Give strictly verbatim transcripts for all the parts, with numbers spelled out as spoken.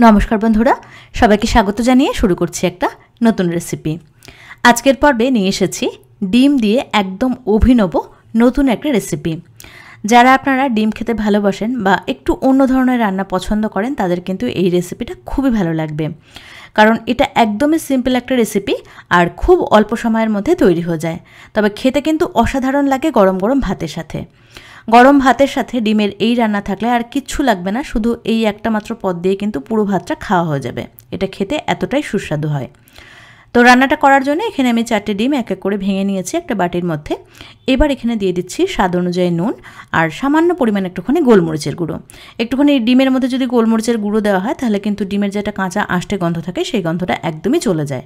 नमस्कार बंधुरा सबाइके स्वागत जानिए शुरू करछि एकटा नतून रेसिपि। आजकेर पर्वे निये एसेछि डिम दिए एकदम अभिनव नतून एकटा रेसिपि। जारा आपनारा डिम खेते भालोबाशेन बा एकटू अन्य धरनेर रान्ना पछंद करें तादेर किन्तु एई रेसिपिटा खूबई भालो लागबे, कारण एटा एकदमई सिम्पल एकटा रेसिपि और खूब अल्प समयेर मध्ये तैरि हये जाय। तबे खेते किन्तु असाधारण लागे गरम गरम भातेर साथे। गरम भातेर साथे डिमेर एई रान्ना थाकले आर किच्छू लागबे ना, शुधु एई एकटा मात्र पद दिए किन्तु पुरो भातटा खावा हये जाबे। एटा खेते एतटाई सुस्वादु हय। तो रान्नाटा करार जोन्नो एखाने आमि चारटे डिम एक एक करे भेंगे नियेछि एकटा बाटिर मध्ये। एबार एखाने दिये दिच्छि स्वाद अनुयायी नुन और सामान्य परिमाण एकटुखानि गोलमरिचेर गुड़ो। एकटुखानि डिमेर मध्ये जोदि गोलमरिचेर गुड़ो देওয়া হয় ताहले किन्तु डिमेर जेटा काँचा आष्टे गन्ध थाके सेई गन्धटा एकदमई चले जाय।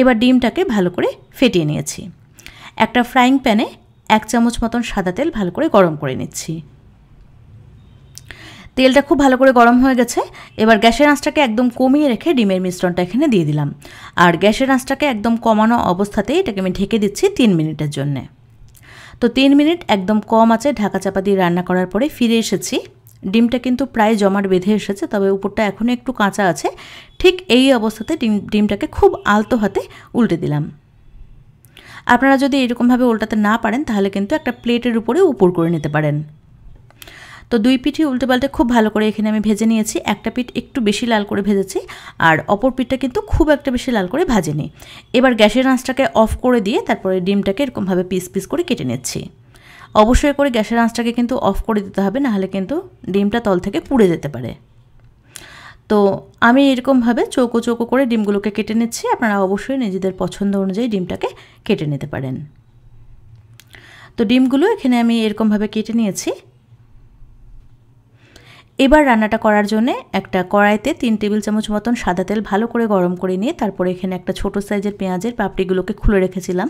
एबार डिमटाके भालो करे फेटिये नियेछि। एकटा फ्राइंग प्याने एक चामच मतन सादा तेल भालो करे गरम करे निচ্ছি। तेलटा खूब भालो करे गरम हो गेছে। एबार गैसेर आँचटाके एकदम कमिए रेखे डिमेर मिश्रणटा एखाने दिए दिलाम और गैसेर आँचटाके एकदम कमानो अवस्थातेই एटाके आमि ढेके दिচ্ছি तीन मिनिटेर जन्य। तो तीन मिनिट एकदम कम आঁচে ढाका चापा दिए रान्ना करार परे फिरे एसेছি। ডিমটা কিন্তু প্রায় জমাট বেঁধে এসেছে, তবে উপরটা এখনো একটু কাঁচা আছে। ঠিক এই অবস্থাতে ডিম ডিমটাকে খুব আলতো হাতে উল্টে দিলাম। আপনারা যদি এরকম ভাবে উল্টাতে না পারেন তাহলে কিন্তু একটা প্লেটের উপরে উপর করে নিতে পারেন। তো দুই পিঠই উল্টে পাল্টে খুব ভালো করে এখানে আমি ভেজে নিয়েছি। একটা পিঠ একটু বেশি লাল করে ভেজেছি আর অপর পিঠটা কিন্তু খুব একটা বেশি লাল করে ভাজেনি। এবার গ্যাসের আঁচটাকে অফ করে দিয়ে তারপরে ডিমটাকে এরকম ভাবে পিস পিস করে কেটে নেছি। অবশ্যই করে গ্যাসের আঁচটাকে কিন্তু অফ করে দিতে হবে, না হলে কিন্তু ডিমটা তল থেকে পুড়ে যেতে পারে। তো আমি এরকম ভাবে চৌকো চৌকো করে ডিমগুলোকে কেটে নেছি। আপনারা অবশ্যই নিজেদের পছন্দ অনুযায়ী ডিমটাকে কেটে নিতে পারেন। তো ডিমগুলো এখানে আমি এরকম ভাবে কেটে নিয়েছি। এবার রান্নাটা করার জন্য একটা কড়াইতে তিন টেবিল চামচ মতন সাদা তেল ভালো করে গরম করে নিয়ে তারপরে এখানে একটা ছোট সাইজের পেঁয়াজের পাপড়িগুলোকে খুলে রেখেছিলাম।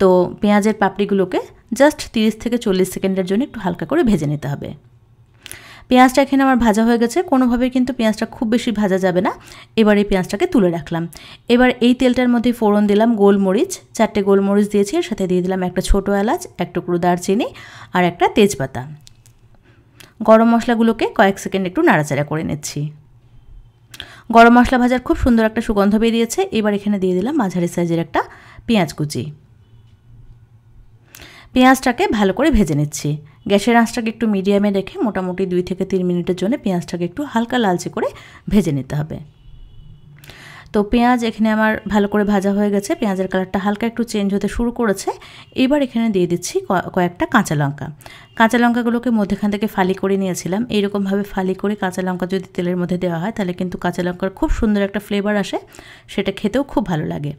তো পেঁয়াজের পাপড়িগুলোকে জাস্ট তিরিশ থেকে চল্লিশ সেকেন্ডের জন্য একটু হালকা করে ভেজে নিতে হবে। পেঁয়াজটা এখানে আমার ভাজা হয়ে গেছে, কোনোভাবেই কিন্তু পেঁয়াজটা খুব বেশি ভাজা যাবে না। এবার এই পেঁয়াজটাকে তুলে রাখলাম। এবার এই তেলটার মধ্যে ফোড়ন দিলাম গোলমরিচ, চারটে গোলমরিচ দিয়েছি, এর সাথে দিয়ে দিলাম একটা ছোটো এলাচ, এক টুকরো দারচিনি আর একটা তেজপাতা। গরম মশলাগুলোকে কয়েক সেকেন্ড একটু নাড়াচাড়া করে নিচ্ছি। গরম মশলা ভাজার খুব সুন্দর একটা সুগন্ধ বেরিয়েছে। এবার এখানে দিয়ে দিলাম মাঝারি সাইজের একটা পেঁয়াজ কুচি। পেঁয়াজটাকে ভালো করে ভেজে নিচ্ছি। গ্যাসের আঁচটাকে একটু মিডিয়ামে রেখে মোটামুটি দুই থেকে তিন মিনিটের জন্য পেঁয়াজটাকে একটু হালকা লালচে করে ভেজে নিতে হবে। তো পেঁয়াজ এখানে আমার ভালো করে ভাজা হয়ে গেছে, পেঁয়াজের কালারটা হালকা একটু চেঞ্জ হতে শুরু করেছে। এবার এখানে দিয়ে দিচ্ছি কয়েকটা কাঁচা লঙ্কা। কাঁচা লঙ্কাগুলোকে মধ্যেখান থেকে ফালি করে নিয়েছিলাম। এইরকমভাবে ফালি করে কাঁচা লঙ্কা যদি তেলের মধ্যে দেওয়া হয় তাহলে কিন্তু কাঁচা লঙ্কার খুব সুন্দর একটা ফ্লেভার আসে, সেটা খেতেও খুব ভালো লাগে।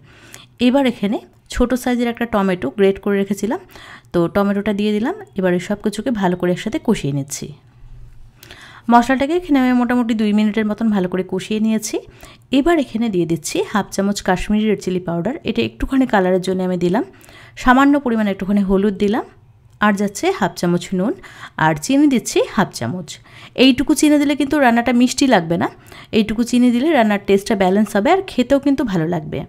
এবার এখানে ছোটো সাইজের একটা টমেটো গ্রেট করে রেখেছিলাম, তো টমেটোটা দিয়ে দিলাম। এবারে সব কিছুকে ভালো করে একসাথে কষিয়ে নিচ্ছি। মশলাটাকে এখানে আমি মোটামুটি দুই মিনিটের মতন ভালো করে কষিয়ে নিয়েছি। এবার এখানে দিয়ে দিচ্ছি হাফ চামচ কাশ্মীরি রেড চিলি পাউডার, এটা একটুখানি কালারের জন্য আমি দিলাম। সামান্য পরিমাণে একটুখানি হলুদ দিলাম আর যাচ্ছে হাফ চামচ নুন আর চিনি দিচ্ছি হাফ চামচ। এইটুকু চিনি দিলে কিন্তু রান্নাটা মিষ্টি লাগবে না, এইটুকু চিনি দিলে রান্নার টেস্টটা ব্যালেন্স হবে আর খেতেও কিন্তু ভালো লাগবে।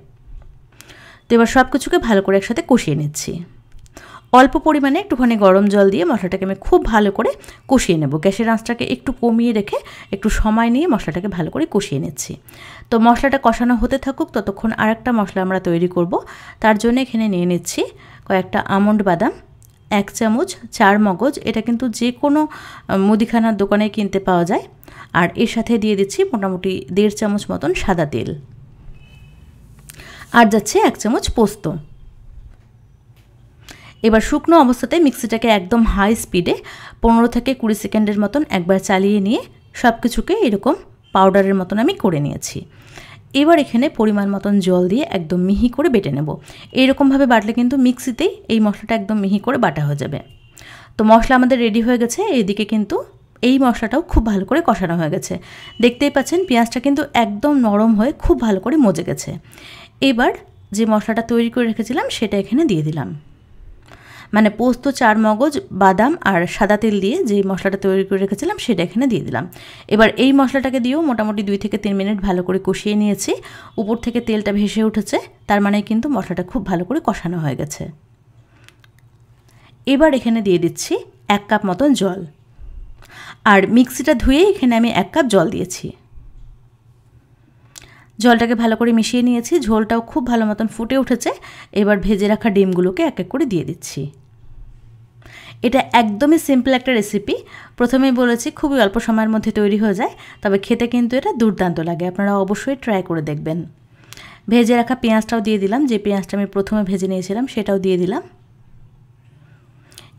তো এবার সব কিছুকে ভালো করে একসাথে কষিয়ে নিচ্ছি। অল্প পরিমাণে একটুখানি গরম জল দিয়ে মশলাটাকে আমি খুব ভালো করে কষিয়ে নেব। গ্যাসের আঁচটাকে একটু কমিয়ে রেখে একটু সময় নিয়ে মশলাটাকে ভালো করে কষিয়ে নিচ্ছি। তো মশলাটা কষানো হতে থাকুক ততক্ষণ আর একটা মশলা আমরা তৈরি করব। তার জন্য এখানে নিয়ে নিচ্ছি কয়েকটা আমন্ড বাদাম, এক চামচ চার মগজ, এটা কিন্তু যে কোনো মুদিখানার দোকানে কিনতে পাওয়া যায়। আর এর সাথে দিয়ে দিচ্ছি মোটামুটি দেড় চামচ মতন সাদা তেল আর যাচ্ছে এক চামচ পোস্ত। এবার শুকনো অবস্থাতে মিক্সিটাকে একদম হাই স্পিডে পনেরো থেকে কুড়ি সেকেন্ডের মতন একবার চালিয়ে নিয়ে সব কিছুকে এরকম পাউডারের মতন আমি করে নিয়েছি। এবার এখানে পরিমাণ মতন জল দিয়ে একদম মিহি করে বেটে নেব। এইরকমভাবে বাটলে কিন্তু মিক্সিতেই এই মশলাটা একদম মিহি করে বাটা হয়ে যাবে। তো মশলা আমাদের রেডি হয়ে গেছে। এইদিকে কিন্তু এই মশলাটাও খুব ভালো করে কষানো হয়ে গেছে। দেখতেই পাচ্ছেন পেঁয়াজটা কিন্তু একদম নরম হয়ে খুব ভালো করে মজে গেছে। এবার যে মশলাটা তৈরি করে রেখেছিলাম সেটা এখানে দিয়ে দিলাম, মানে পোস্ত, চার মগজ, বাদাম আর সাদা তেল দিয়ে যে মশলাটা তৈরি করে রেখেছিলাম সেটা এখানে দিয়ে দিলাম। এবার এই মশলাটাকে দিয়েও মোটামুটি দুই থেকে তিন মিনিট ভালো করে কষিয়ে নিয়েছি। উপর থেকে তেলটা ভেসে উঠেছে, তার মানে কিন্তু মশলাটা খুব ভালো করে কষানো হয়ে গেছে। এবার এখানে দিয়ে দিচ্ছি এক কাপ মতন জল আর মিক্সিটা ধুয়ে এখানে আমি এক কাপ জল দিয়েছি। झोलटाके भालो करे मिशिए निएछि। झोलटाओ खूब भालो मतन फुटे उठेछे। एबार भेजे रखा डिमगुलोके एक एक करे दिए दिच्छी। এটা একদমই সিম্পল একটা রেসিপি। প্রথমেই বলেছি খুবই অল্প সময়ের মধ্যে তৈরি হয়ে যায়, তবে খেতে কিন্তু এটা দুর্দান্ত লাগে। আপনারা অবশ্যই ট্রাই করে দেখবেন। ভেজে রাখা পেঁয়াজটাও দিয়ে দিলাম, যে পেঁয়াজটা আমি প্রথমে ভেজে নিয়েছিলাম সেটাও দিয়ে দিলাম।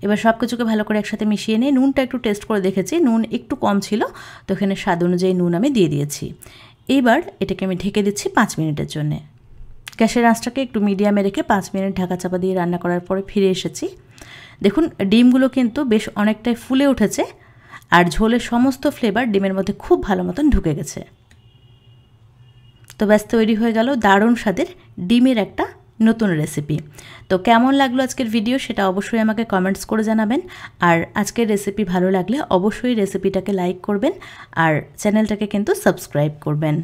এবার সব কিছুকে ভালো করে একসাথে মিশিয়ে নিয়ে নুনটা একটু টেস্ট করে দেখেছি, নুন একটু কম ছিল, তো এখানে স্বাদ অনুযায়ী নুন আমি দিয়ে দিয়েছি। এবার এটাকে আমি ঢেকে দিচ্ছি পাঁচ মিনিটের জন্য। গ্যাসের আঁচটাকে একটু মিডিয়ামে রেখে পাঁচ মিনিট ঢাকা চাপা দিয়ে রান্না করার পরে ফিরে এসেছি। দেখুন ডিমগুলো কিন্তু বেশ অনেকটাই ফুলে উঠেছে, আর ঝোলের সমস্ত ফ্লেভার ডিমের মধ্যে খুব ভালো মতন ঢুকে গেছে। তো ব্যাস তৈরি হয়ে গেল দারুণ স্বাদের ডিমের একটা নতুন রেসিপি। তো কেমন লাগলো আজকের ভিডিও সেটা অবশ্যই আমাকে কমেন্টস করে জানাবেন। আর আজকের রেসিপি ভালো লাগলে অবশ্যই রেসিপিটাকে লাইক করবেন, আর চ্যানেলটাকে কিন্তু সাবস্ক্রাইব করবেন।